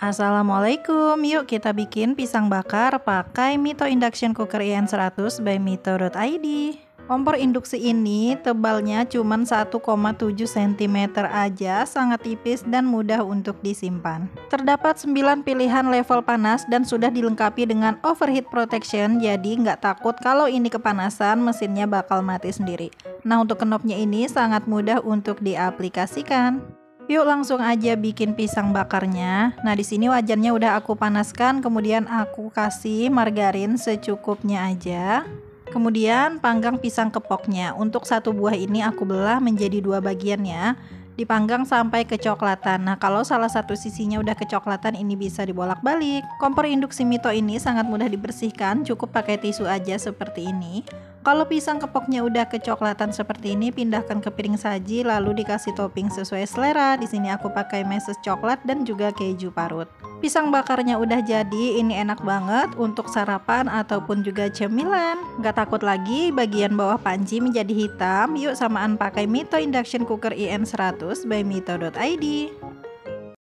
Assalamualaikum, yuk kita bikin pisang bakar pakai Mito Induction Cooker IN100 by mito.id. Kompor induksi ini tebalnya cuma 1,7 cm aja, sangat tipis dan mudah untuk disimpan. Terdapat 9 pilihan level panas dan sudah dilengkapi dengan overheat protection, jadi nggak takut kalau ini kepanasan mesinnya bakal mati sendiri. Nah, untuk knobnya ini sangat mudah untuk diaplikasikan. Yuk langsung aja bikin pisang bakarnya. Nah, di sini wajannya udah aku panaskan, kemudian aku kasih margarin secukupnya aja. Kemudian panggang pisang kepoknya. Untuk satu buah ini aku belah menjadi dua bagian ya. Dipanggang sampai kecoklatan. Nah, kalau salah satu sisinya udah kecoklatan, ini bisa dibolak-balik. Kompor induksi Mito ini sangat mudah dibersihkan, cukup pakai tisu aja seperti ini. Kalau pisang kepoknya udah kecoklatan seperti ini, pindahkan ke piring saji lalu dikasih topping sesuai selera. Di sini aku pakai meses coklat dan juga keju parut. Pisang bakarnya udah jadi, ini enak banget untuk sarapan ataupun juga cemilan. Gak takut lagi bagian bawah panci menjadi hitam. Yuk samaan pakai Mito Induction Cooker IN100 by mito.id.